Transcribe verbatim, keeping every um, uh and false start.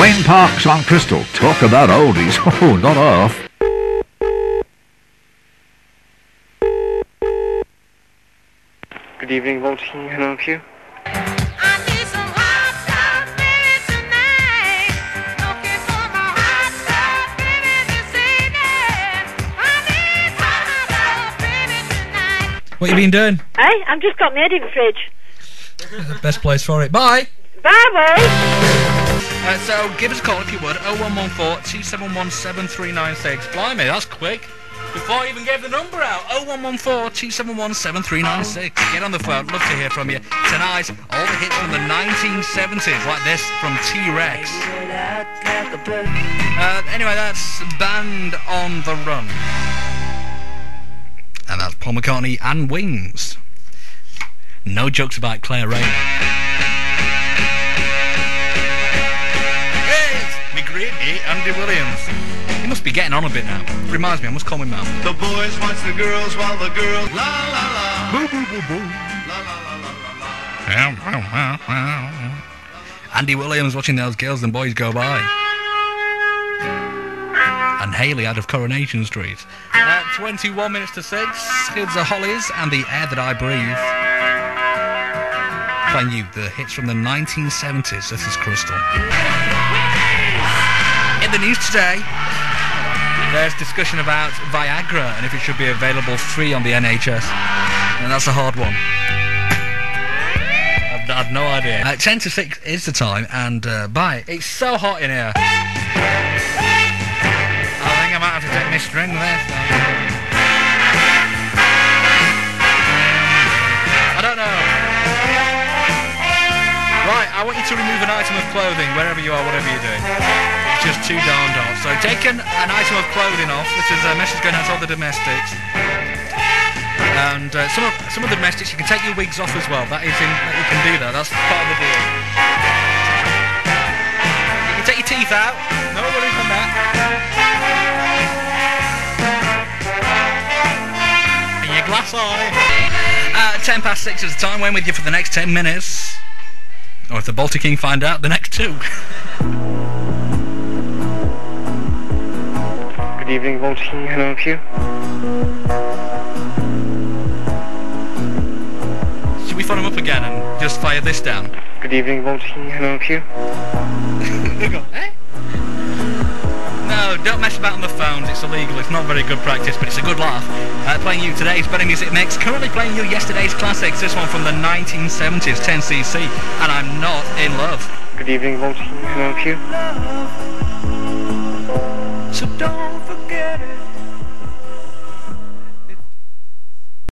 Wayne Parks on Crystal. Talk about oldies. Oh, not half. Good evening, Walter. Can I help you? What you been doing? Hey, I've just got my head in the fridge. Best place for it. Bye. Bye, boy. Uh, so give us a call if you would. oh one one four, two seven one, seven three nine six. Blimey, that's quick. Before I even gave the number out. oh one one four, two seven one, seven three nine six. Get on the phone. Love to hear from you. Tonight, all the hits from the nineteen seventies, like this from T-Rex. Uh, anyway, that's Band on the Run. And that's Paul McCartney and Wings. No jokes about Claire Rayner. Yes, me greedy Andy Williams. He must be getting on a bit now. Reminds me, I must call my mum. The boys watch the girls while the girls la la la. Boo boo boo boo. La la la la la la. Andy Williams watching those girls and boys go by. And Hayley out of Coronation Street. Uh, twenty-one minutes to six. Here's the Hollies and The Air That I Breathe. Playing you the hits from the nineteen seventies. This is Crystal. In the news today, there's discussion about Viagra and if it should be available free on the N H S. And that's a hard one. I've, I've no idea. Uh, ten to six is the time, and uh, bye. It's so hot in here. I might have to take my string there. I don't know. Right, I want you to remove an item of clothing wherever you are, whatever you're doing. It's just too darned off. So take an, an item of clothing off. This is a message going out to all the domestics. And uh, some of some of the domestics, you can take your wigs off as well. That is, in, you can do that. That's part of the deal. You can take your teeth out. No worries on that. Glass eye. Uh, ten past six is the time. We're with you for the next ten minutes. Or if the Baltic King find out, the next two. Good evening, Baltic King. Can I help you? Should we phone him up again and just fire this down? Good evening, Baltic King. Can I help you? Eh? No, don't mess about on the phones, it's illegal, it's not very good practice, but it's a good laugh. Uh, playing you today's Better Music Mix, currently playing you yesterday's classics, this one from the nineteen seventies, ten C C, and I'm Not In Love. Good evening, Walter, can I help you? So don't forget it.